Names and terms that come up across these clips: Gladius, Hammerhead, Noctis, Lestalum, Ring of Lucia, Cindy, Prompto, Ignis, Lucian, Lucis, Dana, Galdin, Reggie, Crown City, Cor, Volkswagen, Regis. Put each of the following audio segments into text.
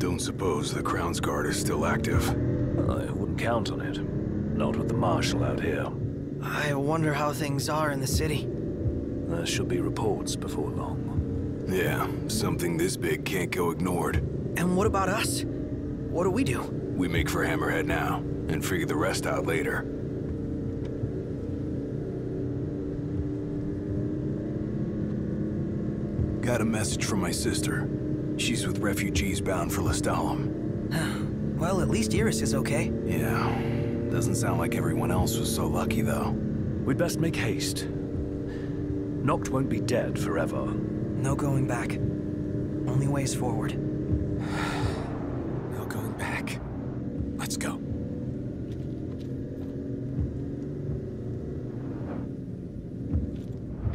Don't suppose the Crown's Guard is still active? I wouldn't count on it. Not with the Marshal out here. I wonder how things are in the city. There should be reports before long. Yeah, something this big can't go ignored. And what about us? What do? We make for Hammerhead now, and figure the rest out later. Got a message from my sister. She's with refugees bound for Lestalum. Well, at least Iris is okay. Yeah. Doesn't sound like everyone else was so lucky, though. We'd best make haste. Noct won't be dead forever. No going back. Only ways forward. No going back. Let's go.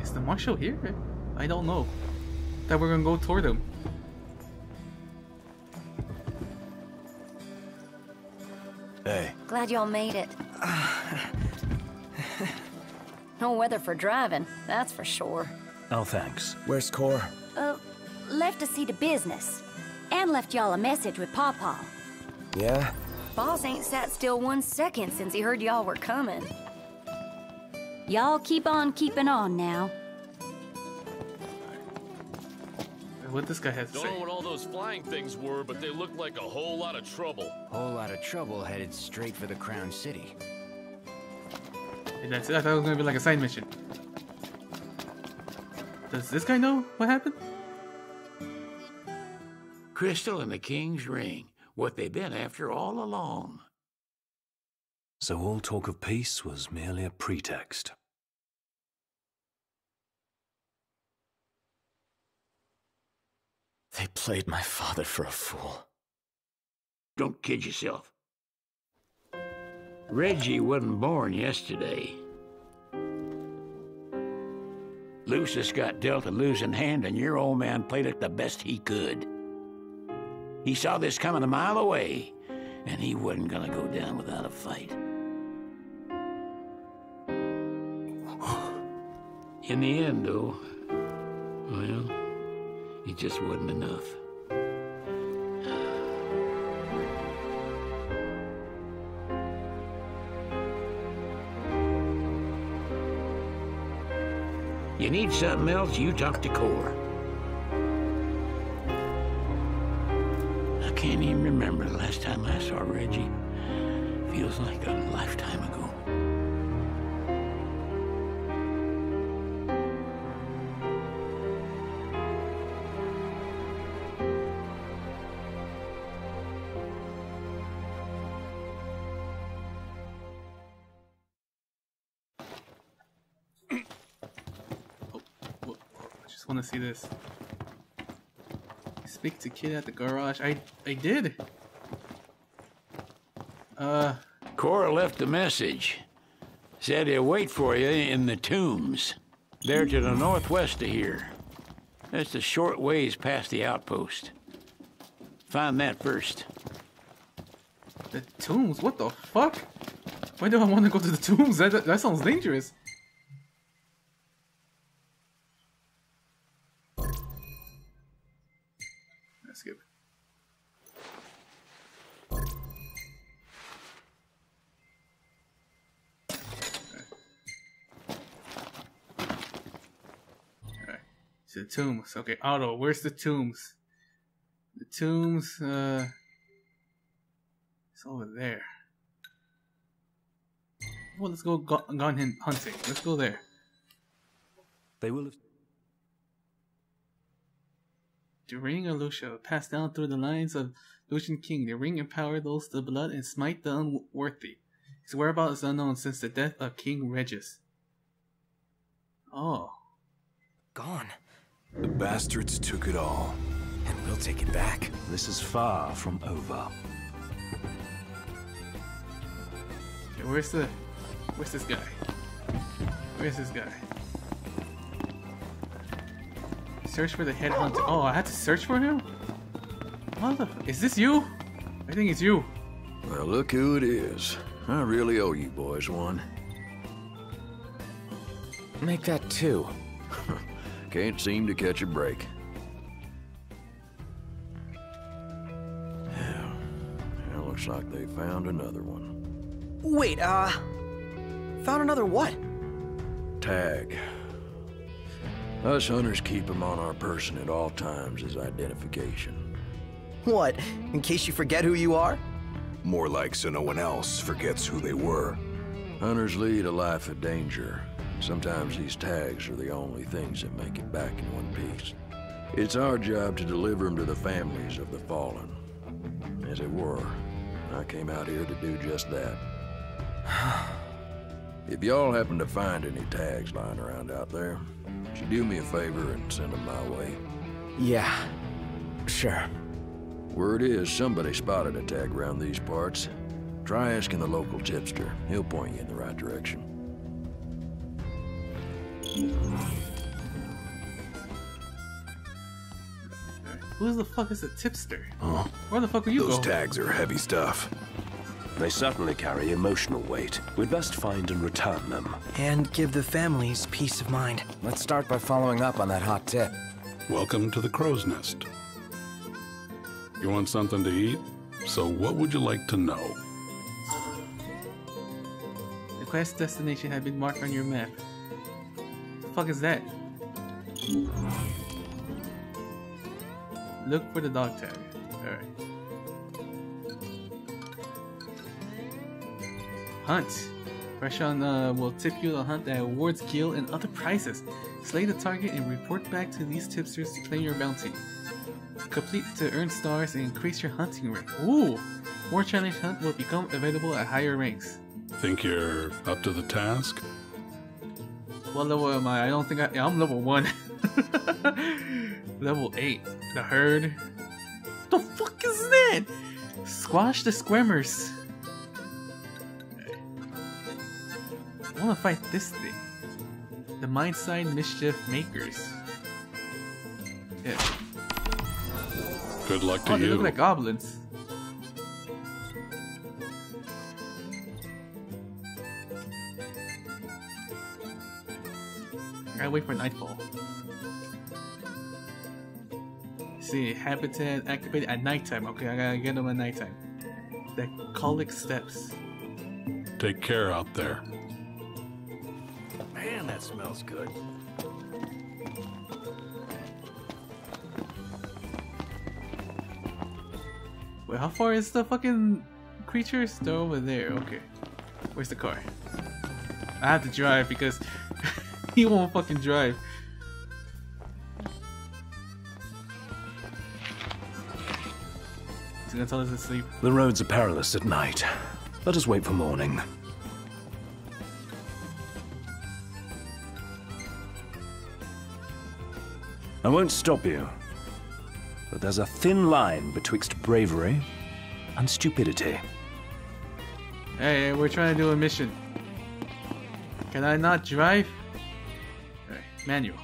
Is the Marshal here? I don't know. That we're gonna go toward him. Hey. Glad y'all made it. No weather for driving, that's for sure. Oh, thanks. Where's Cor? Left to see to business. And left y'all a message with Pawpaw. Yeah? Boss ain't sat still 1 second since he heard y'all were coming. Y'all keep on keeping on now. What this guy has to say. Don't know what all those flying things were, but they looked like a whole lot of trouble. Whole lot of trouble headed straight for the Crown City. And that's it. I thought it was gonna be like a side mission. Does this guy know what happened? Crystal and the King's Ring. What they've been after all along. So all talk of peace was merely a pretext. They played my father for a fool. Don't kid yourself. Reggie wasn't born yesterday. Lucis got dealt a losing hand, and your old man played it the best he could. He saw this coming a mile away, and he wasn't gonna go down without a fight. In the end, though, well... it just wasn't enough. You need something else, you talk to Cor. I can't even remember the last time I saw Reggie. Feels like a lifetime ago. Want to see this? Speak to kid at the garage. I did. Cor left a message. Said he'll wait for you in the tombs. They're to the northwest of here. That's a short ways past the outpost. Find that first. The tombs? What the fuck? Why do I want to go to the tombs? That sounds dangerous. The tombs. Okay, Otto, where's the tombs? The tombs, it's over there. Well, let's go gone him hunting. Let's go there. They will have... The Ring of Lucia, passed down through the lines of Lucian King. The ring empowered those the blood and smite the unworthy. His whereabouts is unknown since the death of King Regis. Oh. Gone. The bastards took it all. And we'll take it back. This is far from over. Okay, where's this guy? Where's this guy? Search for the headhunter. Oh, I had to search for him? Motherfucker. Is this you? I think it's you. Well, look who it is. I really owe you boys one. Make that two. Can't seem to catch a break. Looks like they found another one. Wait, found another what? Tag. Us hunters keep him on our person at all times as identification. What, in case you forget who you are? More like so no one else forgets who they were. Hunters lead a life of danger. Sometimes these tags are the only things that make it back in one piece. It's our job to deliver them to the families of the fallen. As it were, I came out here to do just that. If y'all happen to find any tags lying around out there, would you do me a favor and send them my way? Yeah, sure. Word is somebody spotted a tag around these parts. Try asking the local tipster. He'll point you in the right direction. Who the fuck is a tipster? Oh. Where the fuck are you going? Those tags are heavy stuff. They certainly carry emotional weight. We'd best find and return them. And give the families peace of mind. Let's start by following up on that hot tip. Welcome to the Crow's Nest. You want something to eat? So what would you like to know? The quest destination had been marked on your map. The fuck is that? Look for the dog tag. Alright. Hunt. Fresh on will tip you the hunt that awards, kill, and other prizes. Slay the target and report back to these tipsters to claim your bounty. Complete to earn stars and increase your hunting rank. Ooh! More challenge hunt will become available at higher ranks. Think you're up to the task? What level am I? I don't think I'm level 1. Level 8. The herd. The fuck is that? Squash the squirmers. I wanna fight this thing. The Mindside Mischief Makers. Yeah. Good luck to you. They look like goblins. I gotta wait for nightfall. See, habitat activated at nighttime. Okay, I gotta get them at nighttime. The colic steps. Take care out there. Man, that smells good. Wait, how far is the fucking creature? Still over there. Okay. Where's the car? I have to drive because he won't fucking drive. Until it's asleep. The roads are perilous at night. Let us wait for morning. I won't stop you, but there's a thin line betwixt bravery and stupidity. Hey, we're trying to do a mission. Can I not drive? All right, manual.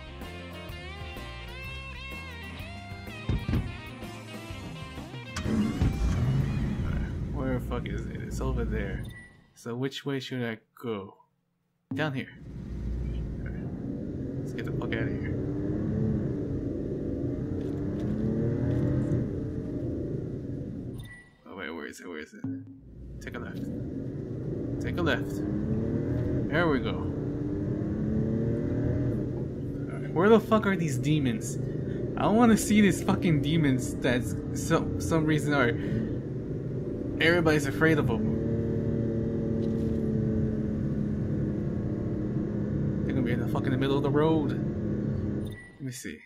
Fuck is it? It's over there. So which way should I go? Down here. Right. Let's get the fuck out of here. Oh wait, where is it? Where is it? Take a left. Take a left. There we go. Right. Where the fuck are these demons? I don't want to see these fucking demons that some reason are. Everybody's afraid of them. They're gonna be in the fucking middle of the road. Let me see.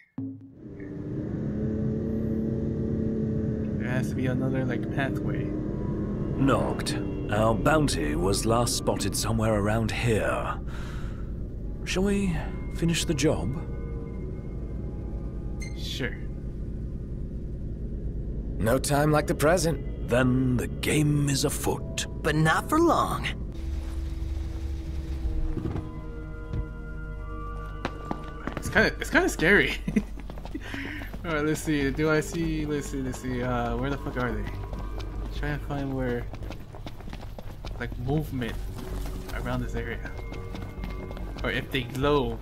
There has to be another, like, pathway. Noct, our bounty was last spotted somewhere around here. Shall we finish the job? Sure. No time like the present. Then the game is afoot. But not for long. It's kind of scary. All right, let's see. Do I see? Let's see. Where the fuck are they? I'm trying to find where, like, movement around this area, or if they glow.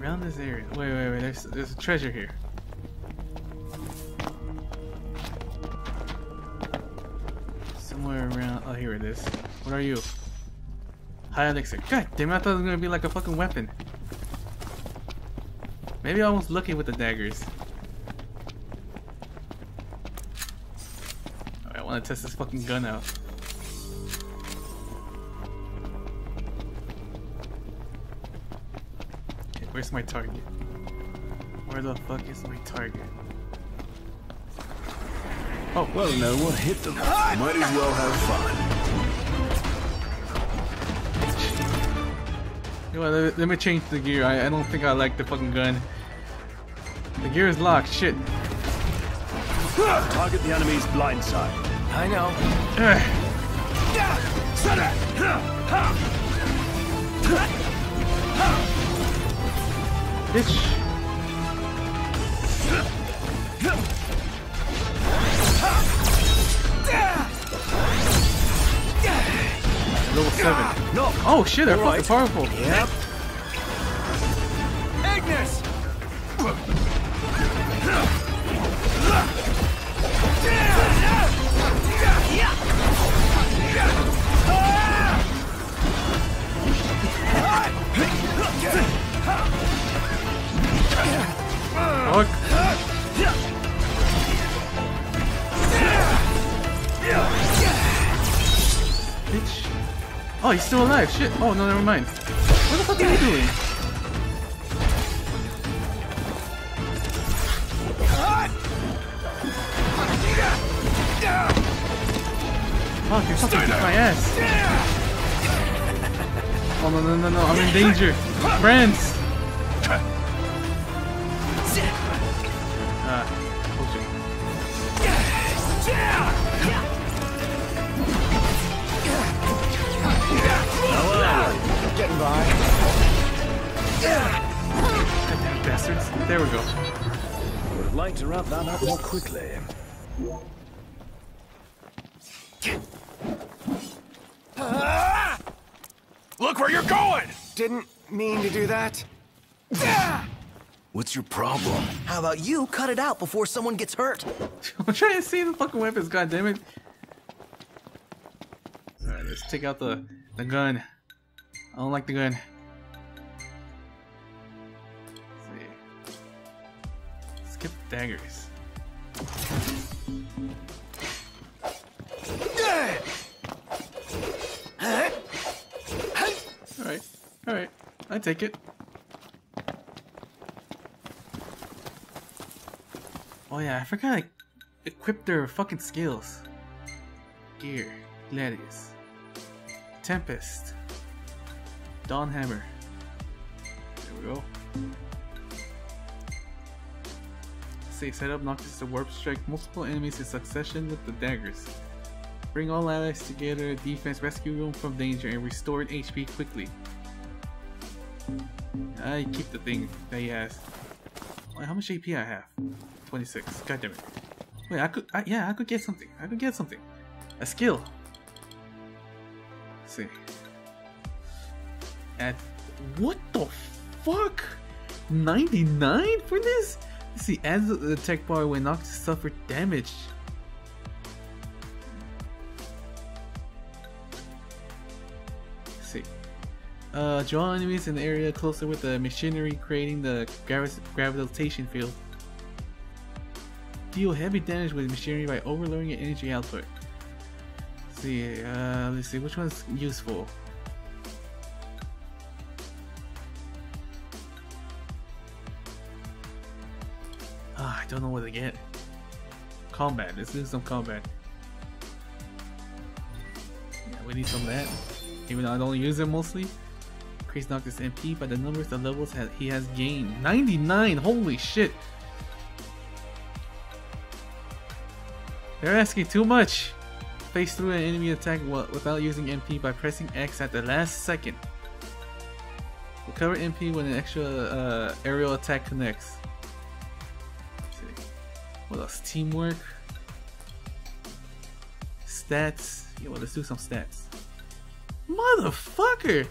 Around this area. Wait, there's a treasure here. somewhere around. Oh, here it is. What are you? High elixir. God damn it, I thought it was gonna be like a fucking weapon. Maybe I was lucky with the daggers. Alright, I want to test this fucking gun out. Okay, where's my target? Where the fuck is my target? Oh, well, no, we'll hit them. Might as well have fun. Well, let me change the gear. I don't think I like the fucking gun. The gear is locked. Shit. Target the enemy's blind side. I know. Bitch. Level 7. No. Oh shit, they're fucking powerful. Yep. Ignis. Bitch. Oh, he's still alive. Shit. Oh, no, never mind. What the fuck are you doing? Fuck, you're fucking kicking my ass. Oh, no, no, no, no. I'm in danger. Friends! Getting by. Goddamn bastards. There we go. I would like to wrap that up more quickly. Look where you're going! Didn't mean to do that. What's your problem? How about you cut it out before someone gets hurt? I'm trying to see the fucking weapons, goddammit. Alright, let's take out the gun. I don't like the gun. Let's see. Skip daggers. Alright, alright. I take it. Oh yeah, I forgot to equip their fucking skills. Gear. Gladius. Tempest. Dawn Hammer. There we go. Safe setup. Noctis to warp strike multiple enemies in succession with the daggers. Bring all allies together. Defense. Rescue them from danger and restored HP quickly. I keep the thing that he has. Wait, how much HP I have? 26. God damn it. Wait, I could get something. I could get something. A skill. Let's see. At what the fuck? 99 for this? Let's see, adds the tech bar when Noctis suffered damage. Let's see. Draw enemies in the area closer with the machinery, creating the gravitation field. Deal heavy damage with machinery by overloading your energy output. Let's see, which one's useful? Don't know what to get. Combat. Let's do some combat. Yeah, we need some of that. Even though I don't use it mostly. Increase Noctis MP by the numbers of levels he has gained. 99! Holy shit! They're asking too much! Face through an enemy attack without using MP by pressing X at the last second. Recover MP when an extra aerial attack connects. What else? Teamwork, stats. Yeah, well, let's do some stats. Motherfucker,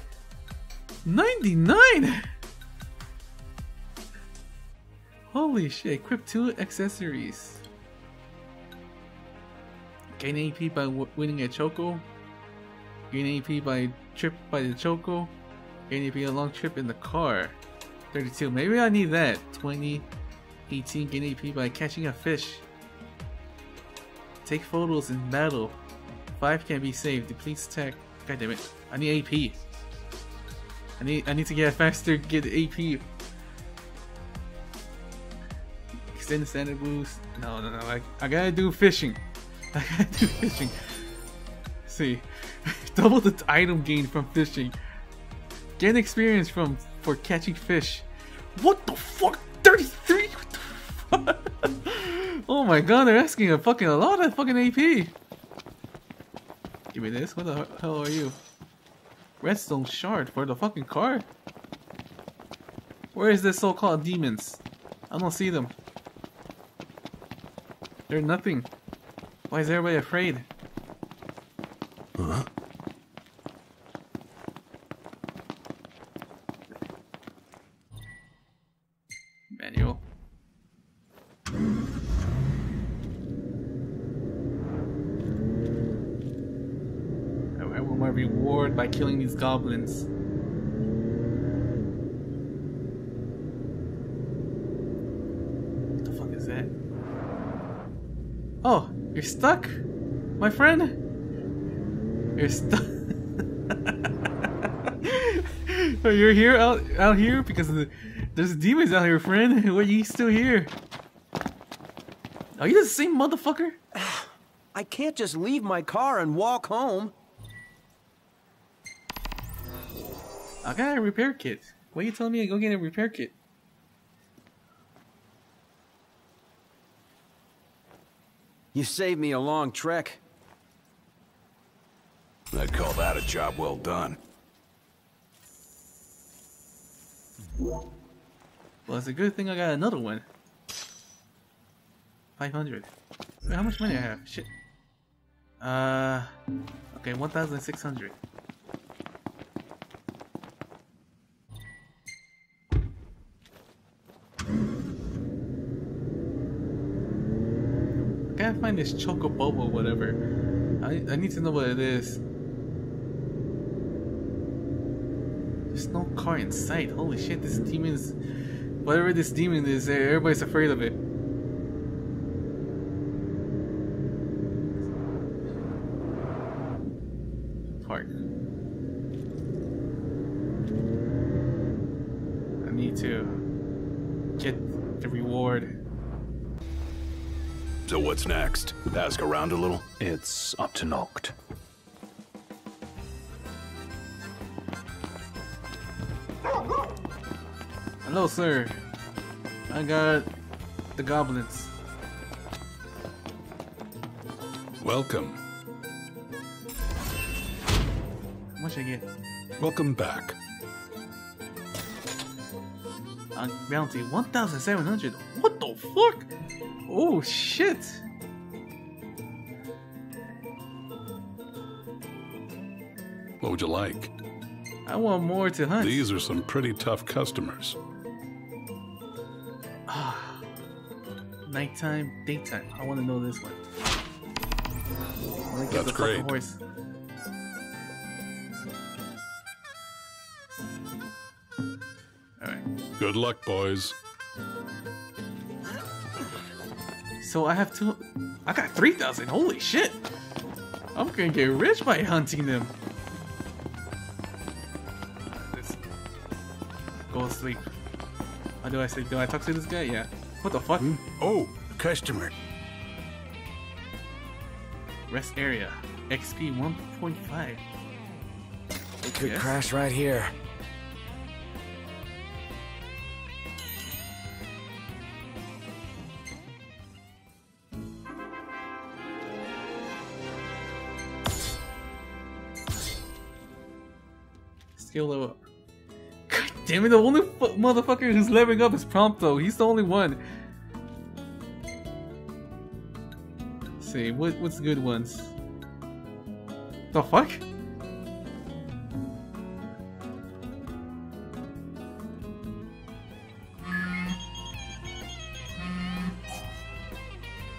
99. Holy shit! Equip 2 accessories. Gain AP by winning a choco. Gain AP by trip by the choco. Gain AP a long trip in the car. 32. Maybe I need that. 20. 18. Gain AP by catching a fish. Take photos in battle. 5 can be saved. Depletes tech. God damn it. I need AP. I need to get faster, get AP. Extend the standard boost. No. I gotta do fishing. I gotta do fishing. Let's see. Double the item gain from fishing. Gain experience for catching fish. What the fuck? 33? What the fuck? Oh my god, they're asking a lot of fucking AP. Give me this. What the hell are you? Redstone shard for the fucking car? Where is this so-called demons? I don't see them. They're nothing. Why is everybody afraid? Huh? Manual. Reward by killing these goblins. What the fuck is that? Oh, you're stuck, my friend. You're stuck. Oh, you're here out here because of there's demons out here, friend. Why are you still here? Are you the same motherfucker? I can't just leave my car and walk home. I got a repair kit. What are you telling me to go get a repair kit? You saved me a long trek. I'd call that a job well done. Well, it's a good thing I got another one. 500. Wait, how much money I have? Shit. Okay, 1,600. I can't find this chocobobo, whatever. I need to know what it is. There's no car in sight. Holy shit, this demon is. Whatever this demon is, everybody's afraid of it. Park. I need to get the reward. So what's next? Ask around a little? It's up to Noct. Hello, sir. I got the goblins. Welcome. How much I get? Welcome back. Bounty 1,700. What the fuck? Oh shit! What would you like? I want more to hunt. These are some pretty tough customers. Ah, nighttime, daytime. I want to know this one. I want to get the fucking horse. All right. Good luck, boys. So I have I got 3,000, holy shit! I'm gonna get rich by hunting them! Go to sleep. How do I say, do I talk to this guy? Yeah. What the fuck? Oh, customer. Rest area. XP 1.5. It could crash right here. Skill level up. God damn it, the only motherfucker who's leveling up is Prompto. He's the only one. Let's see, what's good ones? The fuck?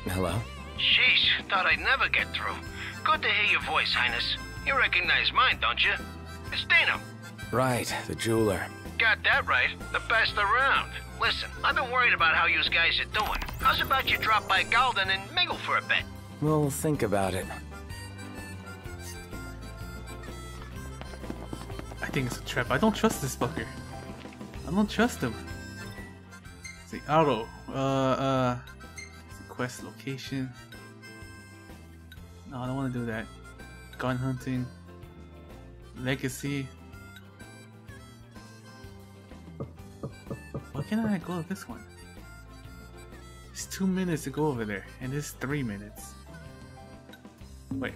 Hello? Jeez, thought I I'd never get through. Good to hear your voice, Highness. You recognize mine, don't you? It's Dana. Right, the jeweler. Got that right. The best around. Listen, I've been worried about how you guys are doing. How's about you drop by Galdin and mingle for a bit? We'll think about it. I think it's a trap. I don't trust this fucker. I don't trust him. It's the auto. Quest location. No, I don't want to do that. Gun hunting. Legacy. Why can't I go to this one? It's 2 minutes to go over there, and it's 3 minutes. Wait.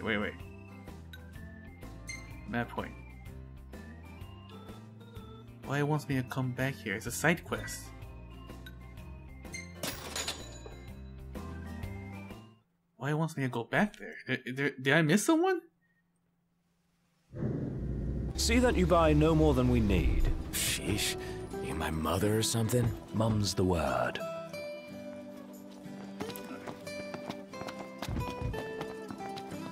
Map point. Why it wants me to come back here? It's a side quest. Why it wants me to go back there? Did I miss someone? See that you buy no more than we need. Sheesh. You my mother or something? Mum's the word.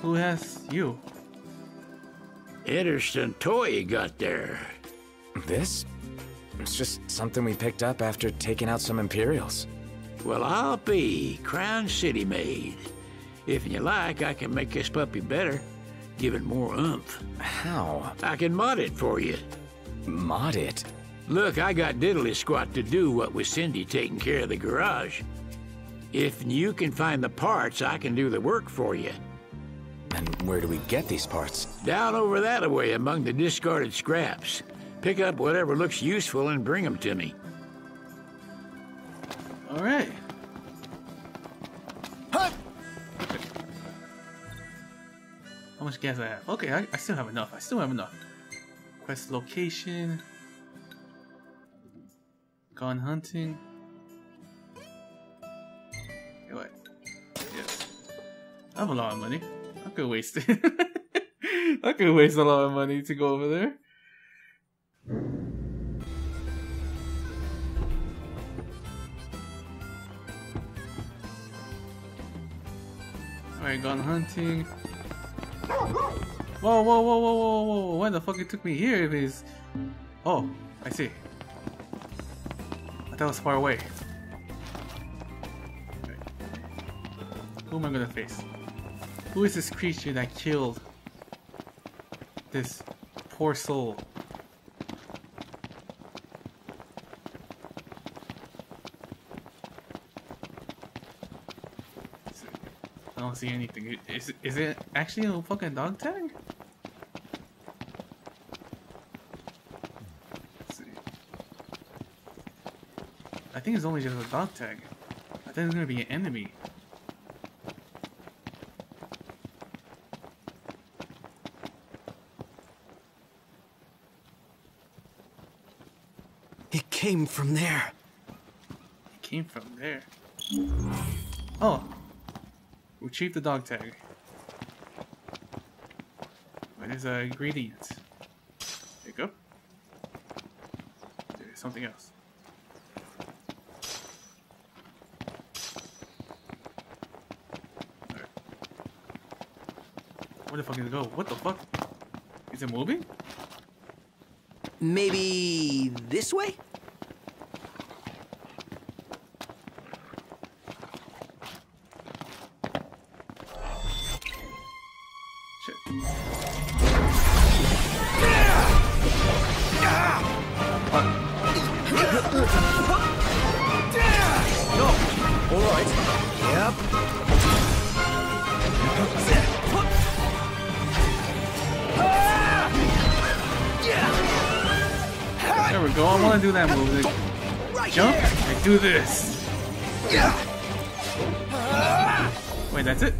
Who has you? Interesting toy you got there. This? It's just something we picked up after taking out some Imperials. Well, I'll be Crown City made. If you like, I can make this puppy better. Give it more oomph. How? I can mod it for you. Mod it? Look, I got diddly squat to do what with Cindy taking care of the garage. If you can find the parts, I can do the work for you. And where do we get these parts? Down over that way among the discarded scraps. Pick up whatever looks useful and bring them to me. All right. Huh. How much gas I have? Okay, I still have enough. Quest location. Gone hunting. Hey, what? Yes. I have a lot of money. I could waste it. I could waste a lot of money to go over there. Alright, gone hunting. Whoa, why the fuck it took me here if it's... Oh, I see. I thought it was far away. Okay. Who am I gonna face? Who is this creature that killed this poor soul? I don't see anything. Is it actually a fucking dog tag? Let's see. I think it's only just a dog tag. I think there's gonna be an enemy. It came from there. It came from there. Oh. Retrieve the dog tag. What is the ingredient? Pick up. There's something else. Alright. Where the fuck did it go? What the fuck? Is it moving? Maybe this way? Do that move, like jump and do this. Wait, that's it?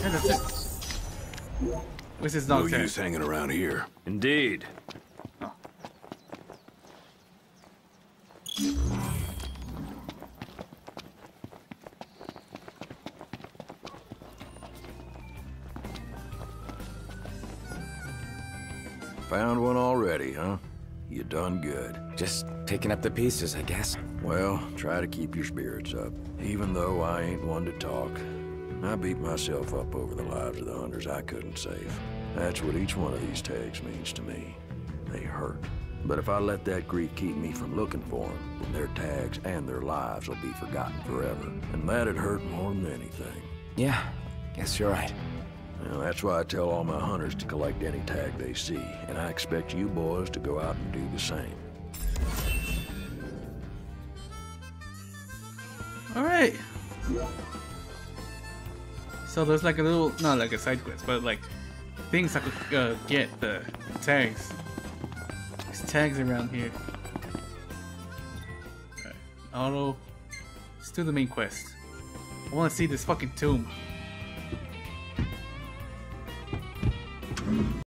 Yeah, that's it. Where's his dog? No use hanging around here. Indeed. Oh. Found one already, huh? You done good. Just picking up the pieces, I guess. Well, try to keep your spirits up. Even though I ain't one to talk, I beat myself up over the lives of the hunters I couldn't save. That's what each one of these tags means to me. They hurt. But if I let that grief keep me from looking for them, then their tags and their lives will be forgotten forever. And that'd hurt more than anything. Yeah, guess you're right. Now, that's why I tell all my hunters to collect any tag they see, and I expect you boys to go out and do the same. All right. So there's like a little, not like a side quest, but like things I could get the tags. There's tags around here. All right. Let's do the main quest. I want to see this fucking tomb.